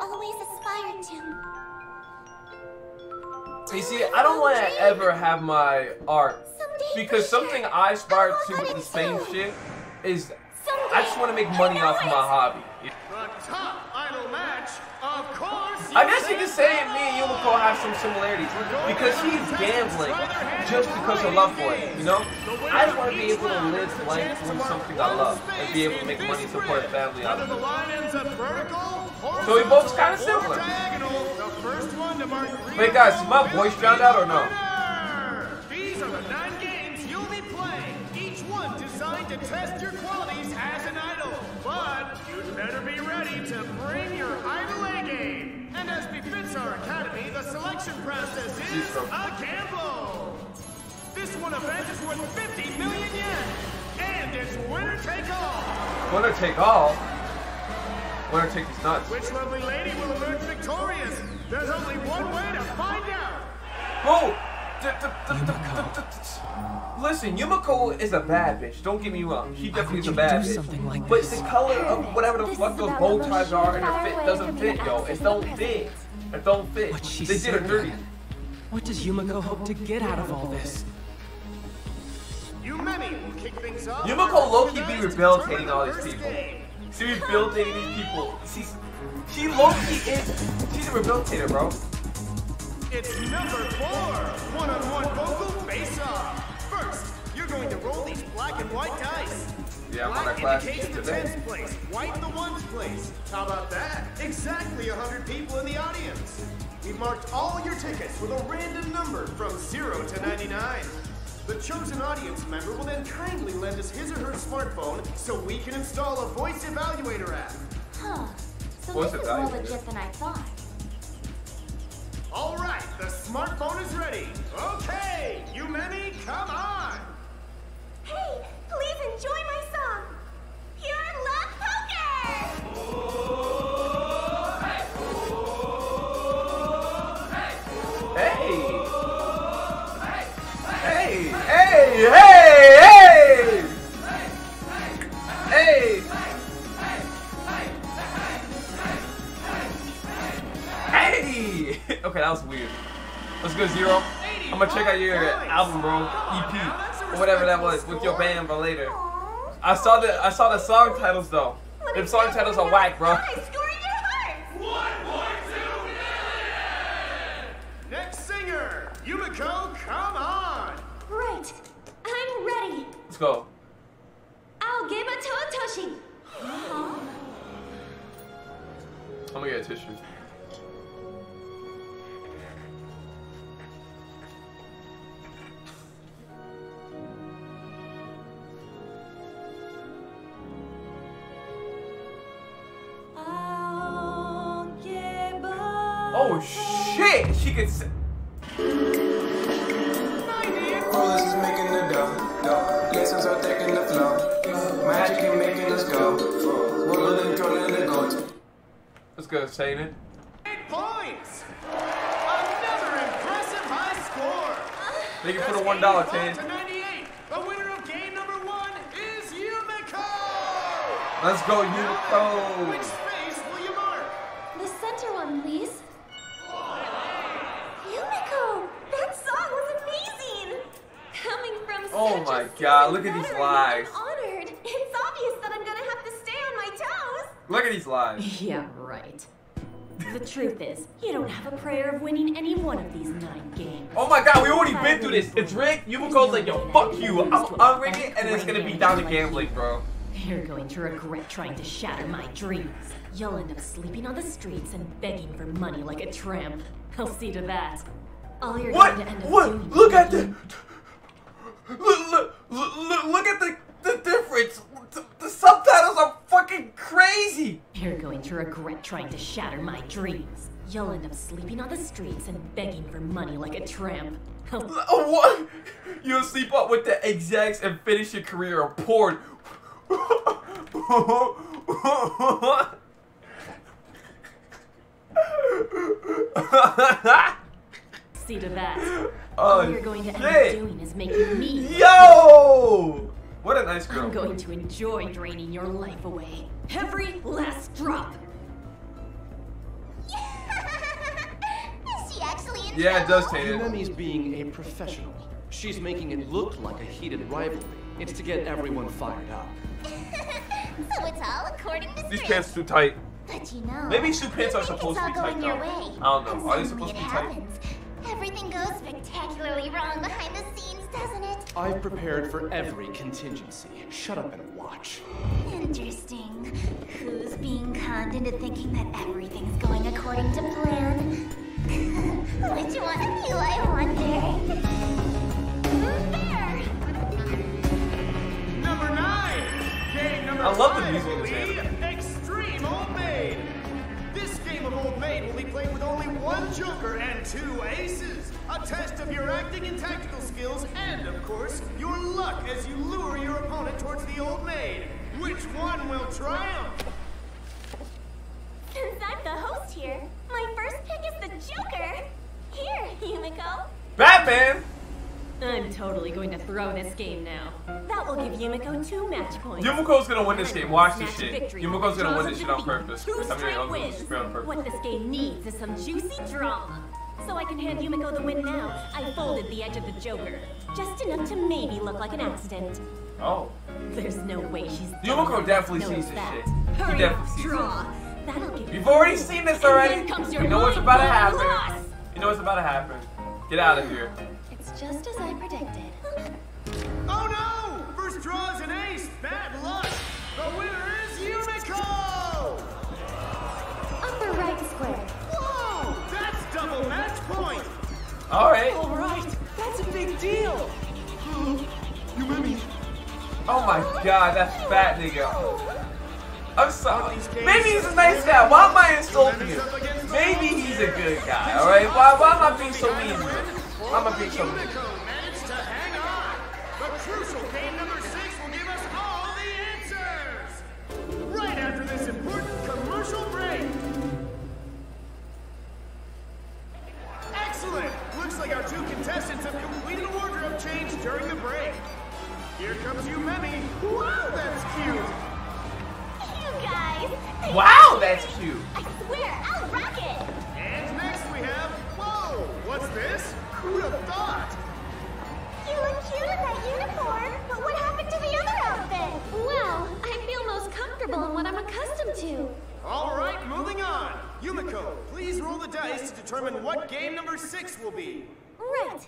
always aspired to. You see, I don't want to ever have my art, because something I aspire to with the same shit is I just want to make money off of my hobby. The top idol match, of course. I guess you could say me and Yumeko have some similarities, because he's gambling just because of love for it, you know? I just want to be able to live life doing something I love and be able to make money, support family out of it. So we both kind of similar. Wait guys, is my voice drowned out or no? These are the 9 games you'll be playing, each one designed to test your qualities as an idol. But you'd better be ready to bring your idol A game. And as befits our academy, the selection process is a gamble. This one event is worth 50 million yen. And it's winner take all. Winner take all? Winner take these nuts. Which lovely lady will emerge victorious? There's only one way to find out. Whoa! Listen, Yumeko is a bad bitch. Don't get me wrong. She definitely is a bad bitch. Like but the color of whatever the fuck those bow ties are and her fit doesn't fit, yo. It don't fit. It don't fit. They did her dirty. What does Yumeko hope to get out of all this? Yumeko low-key be rehabilitating all these people. She rehabilitating these people. She low-key is. She's a rehabilitator, bro. It's number 4, one-on-one vocal face-off. First, you're going to roll these black and white dice. Yeah, black indicates the 10th place, white the 1's place. How about that? Exactly 100 people in the audience. We've marked all your tickets with a random number from 0 to 99. The chosen audience member will then kindly lend us his or her smartphone so we can install a voice evaluator app. Huh, so this is more legit than I thought. All right, the smartphone is ready. Okay, Yumemi, come on. Hey, please enjoy my song. Pure Love Poker. Oh, hey. Oh, hey. Oh, hey. Hey. Hey. Hey. Hey. Okay, that was weird. Let's go, Zero. I'm gonna check out your album, bro, EP, or whatever that was, with your band, but later. I saw the song titles though. Them song titles are whack, bro. Next singer, Yumeko, come on. Great, I'm ready. Let's go. I'll give a totoshi. I'm gonna get a tissue. Oh shit, she could say. Rollers is making the dough. Lessons are taking the flow. Magic is making us go. We're controlling the goat. Let's go, saying it. 8 points! Another impressive high score! Thank you for the $1, Tan. The winner of game number 1 is Yumeko! Let's go, Yumeko! Which space will you mark? The center one, please. Oh my God! Look at these lies. I'm honored. It's obvious that I'm gonna have to stay on my toes. Look at these lies. Yeah, right. The truth is, you don't have a prayer of winning any one of these 9 games. Oh my God! We already been through this. It's rigged. Yumeko's like, yo, fuck you. I'm rigging it, and it's gonna be down to gambling, bro. You're going to regret trying to shatter my dreams. You'll end up sleeping on the streets and begging for money like a tramp. I'll see to that. All you're going to end up doing. Look at that. Look at the difference. The subtitles are fucking crazy. You're going to regret trying to shatter my dreams. You'll end up sleeping on the streets and begging for money like a tramp. What? You'll sleep up with the execs and finish your career of porn. See to that. All you're going to end up doing is making me. Yo! What a nice girl. I'm going to enjoy draining your life away. Every last drop. Yeah, it does, Taylor. Yumemi's being a professional. She's making it look like a heated rivalry. It's to get everyone fired up. So it's all according to these pants too tight. But you know, maybe suit pants are supposed to be tight though. I don't know. Are they supposed to be tight? Everything goes spectacularly wrong behind the scenes, doesn't it? I've prepared for every contingency. Shut up and watch. Interesting. Who's being conned into thinking that everything's going according to plan? Which one of you, I wonder? Who's there? Number 9! Game number 5! I love the music in this anime. Extreme Old Maid! This game of Old Maid will be played with only 1 joker and 2 aces. A test of your acting and tactical skills and, of course, your luck as you lure your opponent towards the Old Maid. Which one will triumph? Since I'm the host here, my first pick is the joker. Here, Yumeko. Batman! I'm totally going to throw this game now. That will give Yumeko 2 match points. Yumeko's gonna win this game. Watch this shit. Yumeko's gonna win this shit on purpose. What this game needs is some juicy drama. So I can hand Yumeko the win now. I folded the edge of the joker. Just enough to maybe look like an accident. Oh. There's no way she's... Yumeko definitely sees this shit. Hurry up, draw. That'll give... You've already seen this already. You know what's about to happen. You know what's about to happen. Get out of here. Just as I predicted. Oh no! First draw is an ace! Bad luck! The winner is Yumeko! Upper right square. Whoa! That's double match point! Alright. Alright! That's a big deal! Yumemi. Oh my god, that fat nigga. I'm sorry. Maybe he's a nice guy. Why am I insulting you? Maybe he's a good guy, alright? Why am I being so mean? Yumeko managed to hang on. The crucial game number 6 will give us all the answers. Right after this important commercial break. Excellent. Looks like our 2 contestants have completed a wardrobe change during the break. Here comes Yumemi. Wow, that's cute. You guys. Wow, that's cute. I swear, I'll rock it. And next we have. Whoa, what's this? Who'd have thought? You look cute in that uniform, but what happened to the other outfit? Well, I feel most comfortable in what I'm accustomed to. All right, moving on. Yumeko, please roll the dice to determine what game number 6 will be. Right.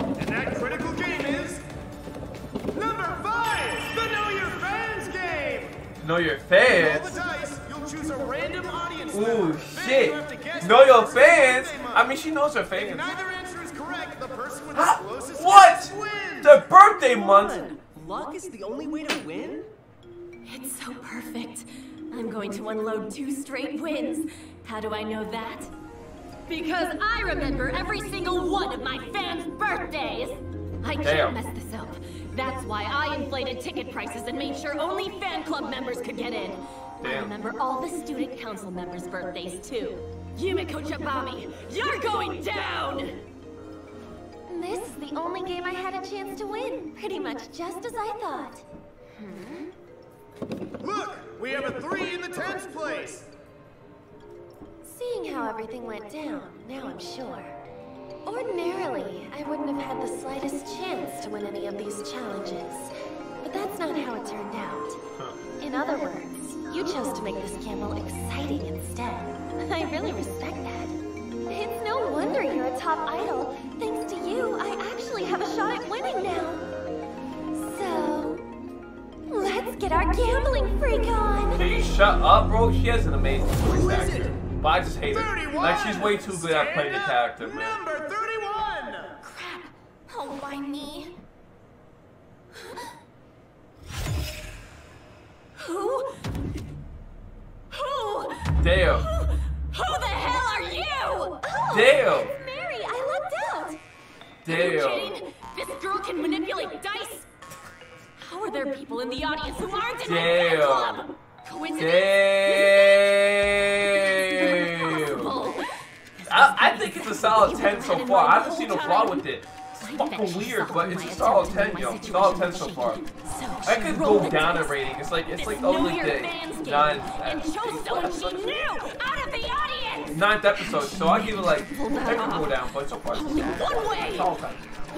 And that critical game is... Number 5! The Know Your Fans game! Know Your Fans? Roll the dice, you'll choose a random audience member. Ooh, shit. Know your fans? I mean, she knows her fans. If neither answer is correct, the person with the closest what? Wins. The birthday month? Luck is the only way to win? It's so perfect. I'm going to unload 2 straight wins. How do I know that? Because I remember every single one of my fans' birthdays. I can't mess this up. That's why I inflated ticket prices and made sure only fan club members could get in. I remember all the student council members' birthdays, too. Yumeko Jabami, you're going down! This is the only game I had a chance to win, pretty much just as I thought. Look, we have a 3 in the 10th place! Seeing how everything went down, now I'm sure. Ordinarily, I wouldn't have had the slightest chance to win any of these challenges. But that's not how it turned out. In other words, you chose to make this gamble exciting instead. I really respect that. It's no wonder you're a top idol. Thanks to you, I actually have a shot at winning now. So, let's get our gambling freak on. Can you shut up, bro? She has an amazing voice actor. But I just hate it. Like, she's way too good at playing the character, man. Number 31! Crap. Oh, my knee. Who? Who? Damn. Who the hell are you? Oh, damn. It's Mary, I lucked out. Damn. This girl can manipulate dice. How are there people in the audience who aren't in my fan club? Coincidence? Damn. I think it's a solid 10 so far. I haven't seen a flaw with it. It's fucking weird, but it's a solid 10, yo. Solid 10 so far. I could go down a rating. It's like the only thing. Nine. Out of the audience. 9th episode, so I give it like technical down for so far. The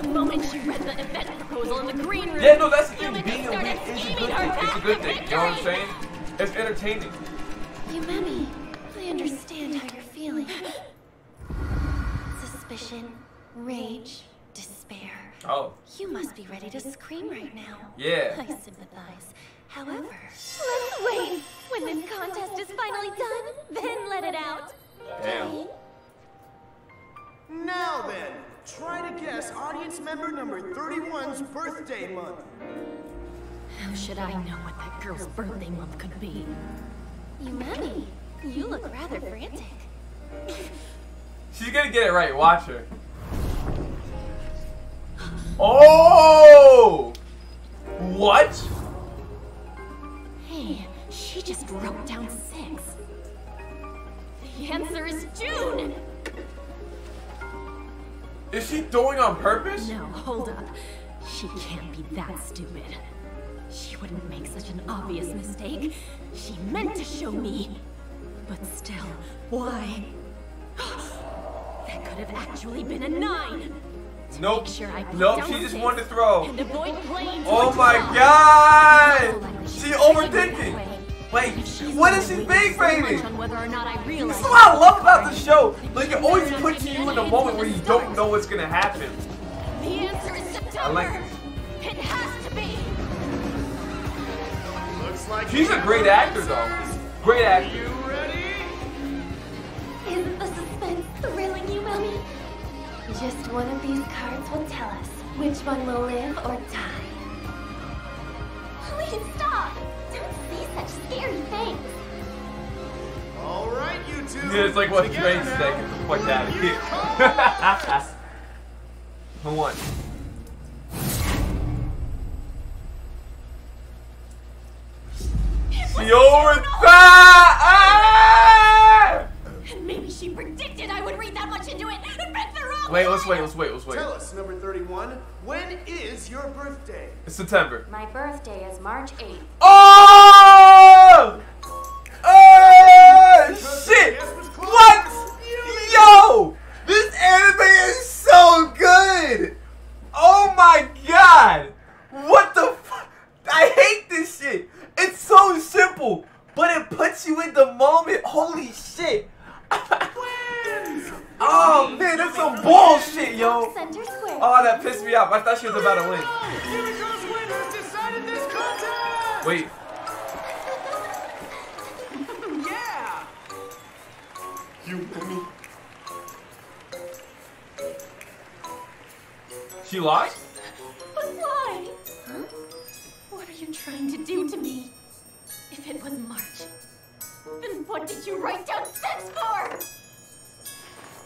moment she read the event proposal in the green room, yeah, no, that's the thing. Being a witch is a good thing. It's a good thing. You know what I'm saying? It's entertaining. Yumemi, I understand how you're feeling. Suspicion, rage, despair. Oh. You must be ready to scream right now. Yeah. I sympathize. However, let's wait. When this contest is finally done, then let it out. Damn. Now then. Try to guess audience member number 31's birthday month. How should I know what that girl's birthday month could be? Yumemi, you look rather frantic. She's gonna get it right, watch her. Oh! What? Hey, she just wrote down 6. The answer is June! Is she throwing on purpose? No, hold up. She can't be that stupid. She wouldn't make such an obvious mistake. She meant to show me. But still, why? That could have actually been a 9. Nope. Nope, she just wanted to throw. Oh my god! She overthinking! Wait, what is she big baby? That's what I love about the show. Like, it always puts you in a moment where you don't know what's gonna happen. The answer is September. I like it. It has to be. Looks like she's a great actor, though. Great actor. Are you ready? Isn't the suspense thrilling, Yumemi? Just one of these cards will tell us which one will live or die. Please stop. Such scary things. All right, you two. Yeah, it's like what strange second. Fuck out of here. Who won? She overthought. And maybe she predicted I would read that much into it. And read the wrong. Wait, let's wait. Tell us, number 31. When is your birthday? It's September. My birthday is March 8th. Oh! Shit! What? Yo! This anime is so good! Oh my god! What the fuck? I hate this shit! It's so simple, but it puts you in the moment. Holy shit! Oh man, that's some bullshit, yo! Oh, that pissed me off. I thought she was about to win. Wait. Yumemi. She lost? But why? Huh? What are you trying to do to me? If it was March, then what did you write down 6 for?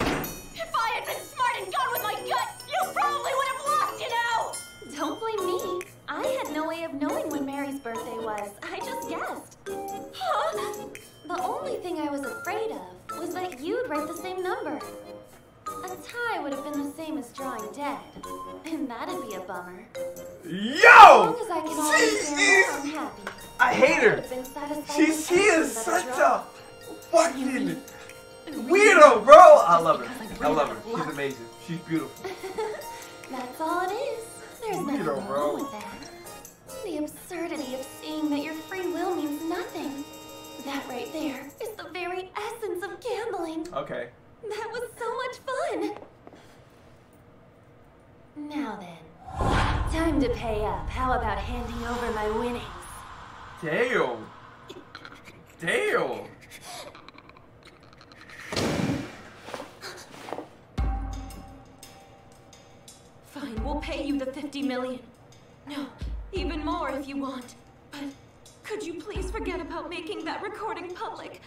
If I had been smart and gone with my gut, you probably would have lost, you know! Don't blame me. I had no way of knowing when Mary's birthday was. I just guessed. Huh? The only thing I was afraid of was that you'd write the same number. A tie would have been the same as drawing dead, and that'd be a bummer. Yo! As long as I can, I'm happy. I hate her. She is such a fucking weirdo, bro. I love her. I love her. She's amazing. She's beautiful. That's all it is. There's nothing wrong with that. The absurdity of seeing that your free will means nothing. That right there is the very essence of gambling. Okay. That was so much fun. Now then, time to pay up. How about handing over my winnings? Damn. Damn. Fine, we'll pay you the 50 million. No, even more if you want. But could you please forget about making that recording public?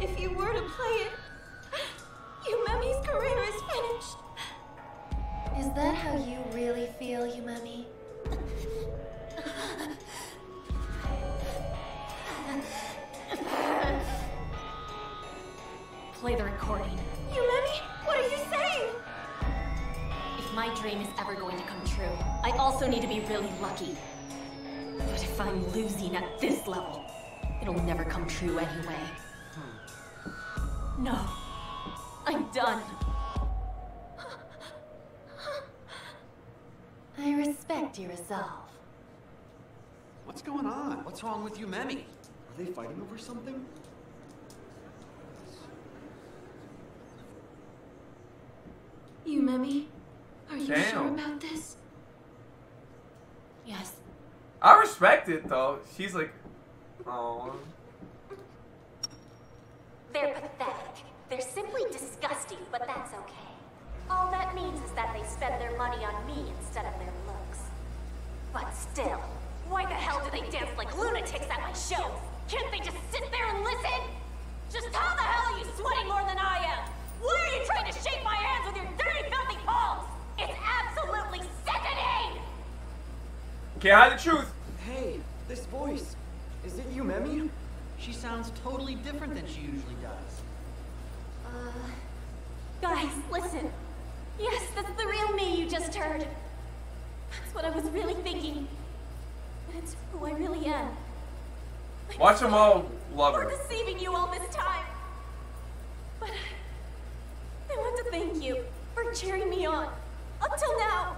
If you were to play it, Yumemi's career is finished. Is that how you really feel, Yumemi? Play the recording. Yumemi, what are you saying? If my dream is ever going to come true, I also need to be really lucky. But if I'm losing at this level, it'll never come true anyway. No, I'm done. I respect your resolve. What's going on? What's wrong with Yumemi? Are they fighting over something? Yumemi, are you sure about this? Yes. I respect it though. She's like, oh. They're pathetic. They're simply disgusting, but that's okay. All that means is that they spend their money on me instead of their looks. But still, why the hell do they dance like lunatics at my shows? Can't they just sit there and listen? Just how the hell are you sweating more than I am? Why are you trying to shake my hands with your dirty, filthy palms? It's absolutely sickening! Can't hide the truth. Hey, this voice. Is it Yumemi? She sounds totally different than she usually does. Guys, listen. Yes, that's the real me you just heard. That's what I was really thinking. That's who I really am. Watch them all love her. We're deceiving you all this time. But I want to thank you for cheering me on. Up till now.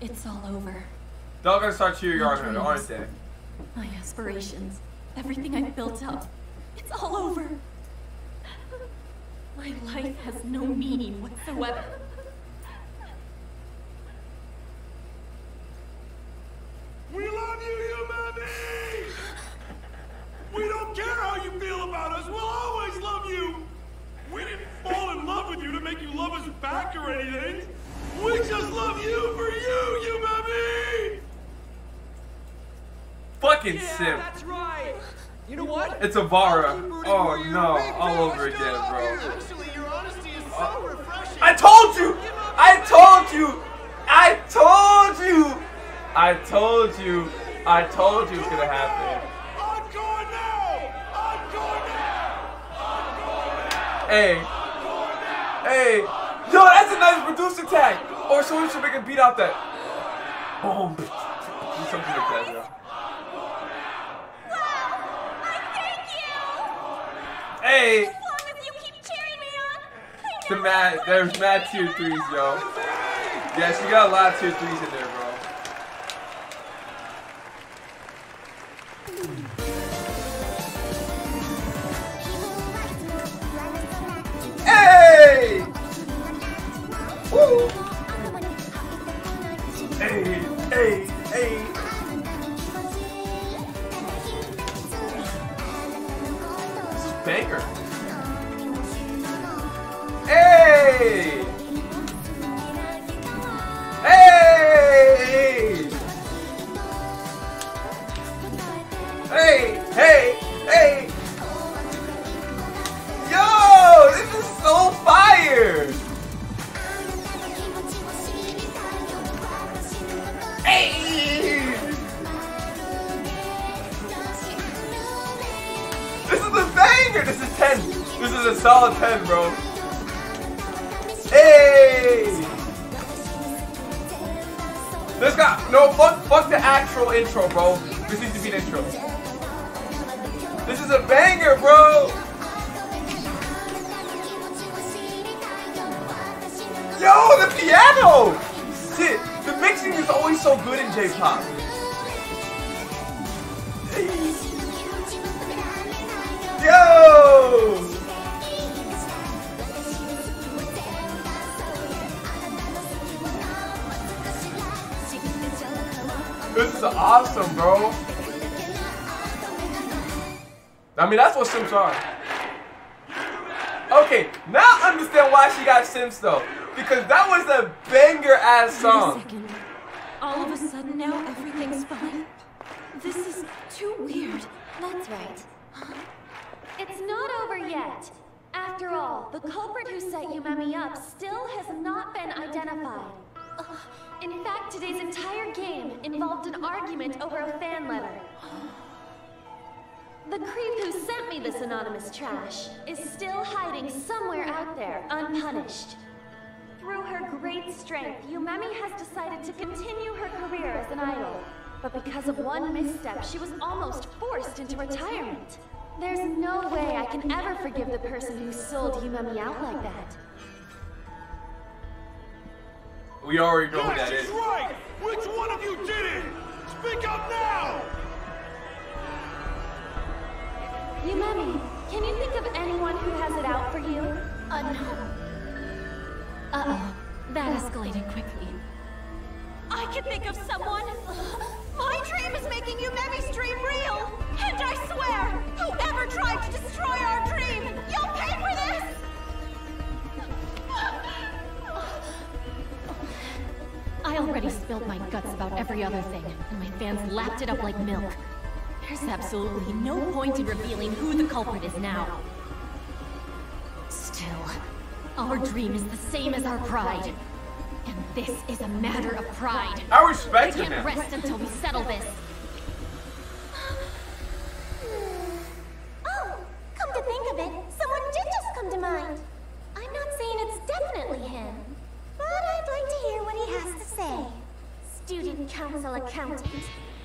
It's all over. They're gonna start cheering on her, aren't they? My aspirations, everything I've built up, it's all over. My life has no meaning whatsoever. We love you, Yumemi! We don't care how you feel about us, we'll always love you! We didn't fall in love with you to make you love us back or anything! We just love you for you, Yumemi! Fucking simp. That's right. You know what? It's Avara. Oh no, all over again, bro. Actually, your honesty is so refreshing. I told you! I told you! I told you! I told you! I told you it's gonna happen. I'm going now! I'm going now! I'm going now! Hey! Hey! Yo, that's a nice producer tag! Or so we should make a beat out that. Boom! Do something like that, yo. Hey! As long as you keep cheering me on, there's mad tier 3s, yo. Yeah, she got a lot of tier 3s in there, bro. Hey! Woo! Hey, hey, hey! Banger. Hey! Hey! Hey! Hey! Hey! Yo! This is so fire! This is 10. This is a solid 10, bro. Hey! This guy, no, fuck the actual intro, bro. This needs to be an intro. This is a banger, bro. Yo, the piano! Shit, the mixing is always so good in J-pop. Yo! This is awesome, bro. I mean, that's what Sims are. Okay, now I understand why she got Sims though. Because that was a banger-ass song. Wait a second. All of a sudden now everything's fine. This is too weird. That's right. It's not over yet. After all, the culprit who set Yumemi up still has not been identified. In fact, today's entire game involved an argument over a fan letter. The creep who sent me this anonymous trash is still hiding somewhere out there, unpunished. Through her great strength, Yumemi has decided to continue her career as an idol. But because of one misstep, she was almost forced into retirement. There's no way I can ever forgive the person who sold Yumemi out like that. We already know who that is. That's right! Which one of you did it? Speak up now! Yumemi, can you think of anyone who has it out for you? No. Uh-oh. That escalated quickly. I can think of someone! My dream is making Yumemi's dream real! And I swear, whoever tried to destroy our dream, you'll pay for this! I already spilled my guts about every other thing, and my fans lapped it up like milk. There's absolutely no point in revealing who the culprit is now. Still, our dream is the same as our pride. And this is a matter of pride. I respect him. We can't rest until we settle this. Oh, come to think of it, someone did just come to mind. I'm not saying it's definitely him, but I'd like to hear what he has to say. Student council accountant,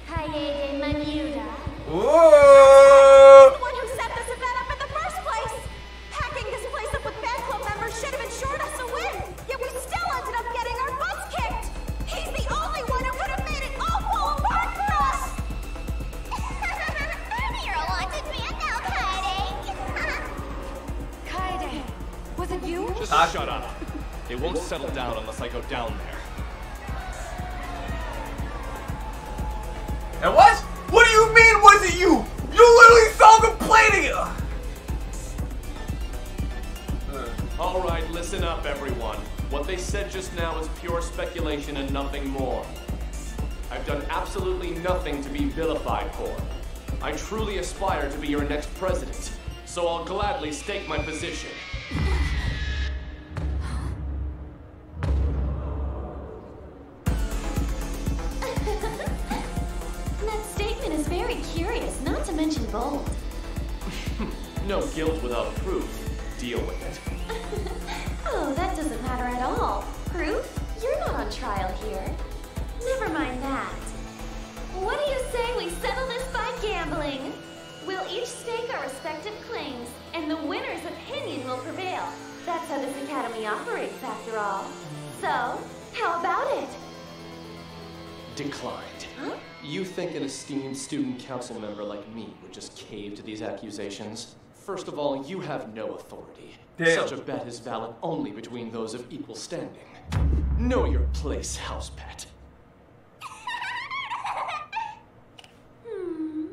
Kaede Manuda. Whoa! The one who set this event up in the first place. Packing this place up with fan club members should have ensured us a win. Yet we still ended up getting our butts kicked! He's the only one who could have made it all fall apart for us! You're a wanted man now, Kaede! Kaede, was it you? Just shut up. It won't settle down unless I go down there. It was? What do you mean, was it you? You literally saw them plating it! Alright, listen up, everyone. What they said just now is pure speculation and nothing more. I've done absolutely nothing to be vilified for. I truly aspire to be your next president, so I'll gladly stake my position. That statement is very curious, not to mention bold. No guilt without proof. Deal with it. Oh, that doesn't matter at all. Proof? You're not on trial here. Never mind that. What do you say we settle this by gambling? We'll each stake our respective claims, and the winner's opinion will prevail. That's how this academy operates, after all. So, how about it? Declined. Huh? You think an esteemed student council member like me would just cave to these accusations? First of all, you have no authority. Damn. Such a bet is valid only between those of equal standing. Know your place, house pet.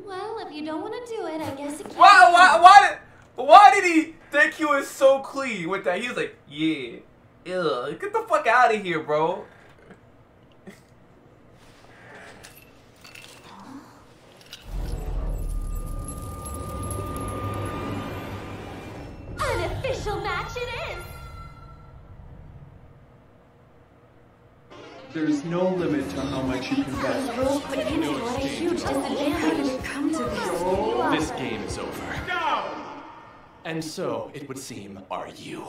Well, if you don't want to do it, I guess it can't. Why did he think he was so clean with that? He was like, yeah, ew, get the fuck out of here, bro. Official match it is! There's no limit to how much you can bet. This game is over. No! And so, it would seem, are you.